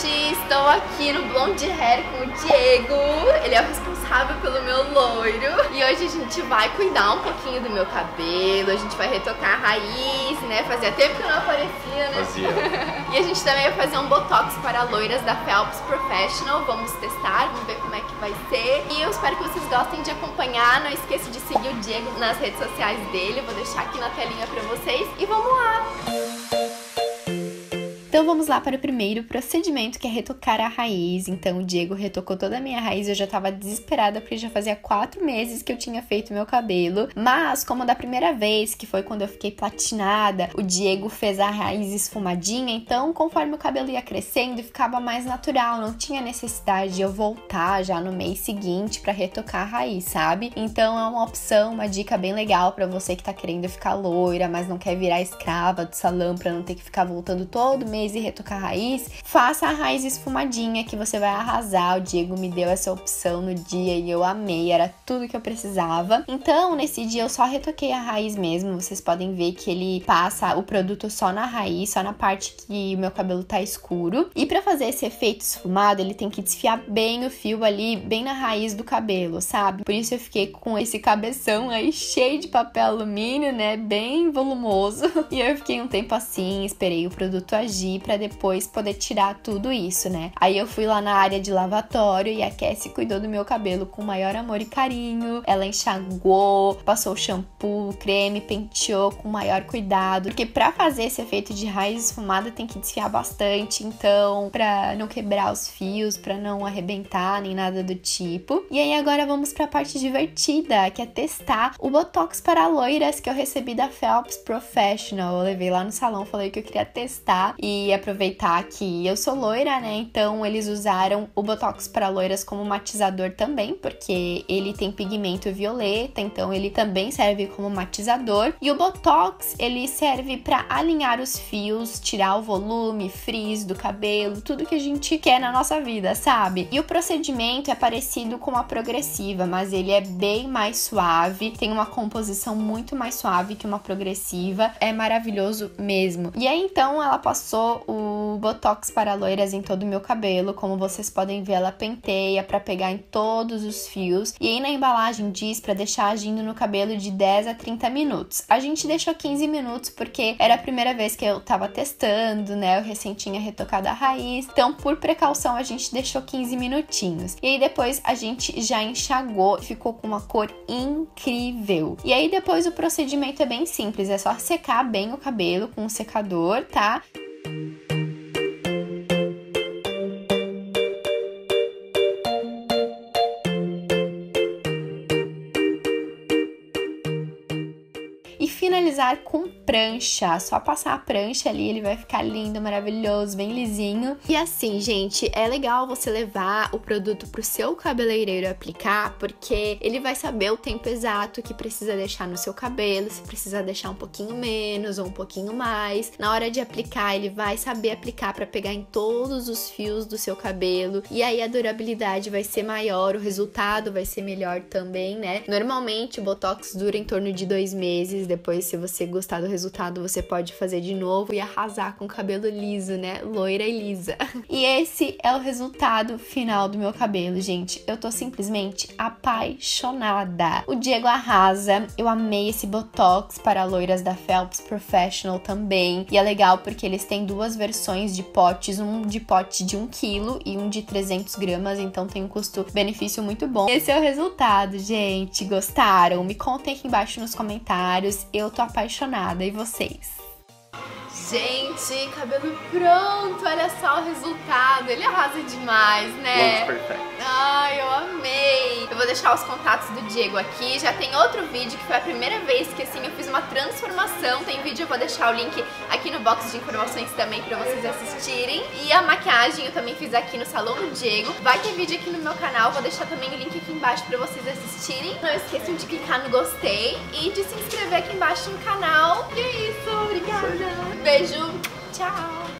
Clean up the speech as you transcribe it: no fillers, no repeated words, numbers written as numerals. gente, estou aqui no Blond Hair com o Diego. Ele é o responsável pelo meu loiro. E hoje a gente vai cuidar um pouquinho do meu cabelo. A gente vai retocar a raiz, né? Fazia tempo que eu não aparecia, né? Fazia. E a gente também vai fazer um Botox para loiras da Felps Profissional. Vamos testar, vamos ver como é que vai ser. E eu espero que vocês gostem de acompanhar. Não esqueça de seguir o Diego nas redes sociais dele. Vou deixar aqui na telinha pra vocês. E vamos lá! Então vamos lá para o primeiro procedimento, que é retocar a raiz. Então o Diego retocou toda a minha raiz, eu já tava desesperada porque já fazia 4 meses que eu tinha feito meu cabelo. Mas como da primeira vez, que foi quando eu fiquei platinada, o Diego fez a raiz esfumadinha, então conforme o cabelo ia crescendo, ficava mais natural, não tinha necessidade de eu voltar já no mês seguinte para retocar a raiz, sabe? Então é uma opção, uma dica bem legal para você que tá querendo ficar loira, mas não quer virar escrava do salão para não ter que ficar voltando todo mês e retocar a raiz. Faça a raiz esfumadinha que você vai arrasar. O Diego me deu essa opção no dia e eu amei, era tudo que eu precisava. Então nesse dia eu só retoquei a raiz mesmo. Vocês podem ver que ele passa o produto só na raiz, só na parte que o meu cabelo tá escuro. E pra fazer esse efeito esfumado, ele tem que desfiar bem o fio ali, bem na raiz do cabelo, sabe? Por isso eu fiquei com esse cabeção aí cheio de papel alumínio, né? Bem volumoso. E eu fiquei um tempo assim, esperei o produto agir pra depois poder tirar tudo isso, né? Aí eu fui lá na área de lavatório e a Kessi cuidou do meu cabelo com o maior amor e carinho. Ela enxaguou, passou shampoo, creme, penteou com o maior cuidado, porque pra fazer esse efeito de raiz esfumada tem que desfiar bastante, então pra não quebrar os fios, pra não arrebentar nem nada do tipo. E aí agora vamos pra parte divertida, que é testar o Botox para loiras que eu recebi da Felps Professional. Eu levei lá no salão, falei que eu queria testar e aproveitar que eu sou loira, né? Então eles usaram o Botox para loiras como matizador também, porque ele tem pigmento violeta, então ele também serve como matizador. E o Botox, ele serve para alinhar os fios, tirar o volume, frizz do cabelo, tudo que a gente quer na nossa vida, sabe? E o procedimento é parecido com a progressiva, mas ele é bem mais suave, tem uma composição muito mais suave que uma progressiva, é maravilhoso mesmo. E aí então ela passou o Botox para loiras em todo o meu cabelo. Como vocês podem ver, ela penteia para pegar em todos os fios. E aí na embalagem diz para deixar agindo no cabelo de 10 a 30 minutos. A gente deixou 15 minutos porque era a primeira vez que eu tava testando, né? Eu recém tinha retocado a raiz. Então, por precaução, a gente deixou 15 minutinhos. E aí depois a gente já enxagou e ficou com uma cor incrível. E aí depois o procedimento é bem simples. É só secar bem o cabelo com um secador, tá? E finalizar com prancha, só passar a prancha ali, ele vai ficar lindo, maravilhoso, bem lisinho. E assim, gente, é legal você levar o produto pro seu cabeleireiro aplicar, porque ele vai saber o tempo exato que precisa deixar no seu cabelo, se precisa deixar um pouquinho menos ou um pouquinho mais. Na hora de aplicar, ele vai saber aplicar para pegar em todos os fios do seu cabelo, e aí a durabilidade vai ser maior, o resultado vai ser melhor também, né? Normalmente o Botox dura em torno de 2 meses, depois, se você gostar do resultado, você pode fazer de novo e arrasar com o cabelo liso, né? Loira e lisa. E esse é o resultado final do meu cabelo, gente. Eu tô simplesmente apaixonada. O Diego arrasa. Eu amei esse Botox para loiras da Felps Professional também. E é legal porque eles têm 2 versões de potes. Um de pote de 1 kg e um de 300 gramas. Então tem um custo-benefício muito bom. Esse é o resultado, gente. Gostaram? Me contem aqui embaixo nos comentários. Eu tô apaixonada. E vocês? Gente, cabelo pronto, olha só o resultado, ele arrasa demais, né? Muito perfeito. Ai, eu amei. Eu vou deixar os contatos do Diego aqui, já tem outro vídeo que foi a primeira vez que assim eu fiz uma transformação, tem vídeo, eu vou deixar o link aqui no box de informações também pra vocês assistirem. E a maquiagem eu também fiz aqui no salão do Diego, vai ter vídeo aqui no meu canal, vou deixar também o link aqui embaixo pra vocês assistirem. Não esqueçam de clicar no gostei e de se inscrever aqui embaixo no canal. E é isso, obrigada. Beijo, tchau!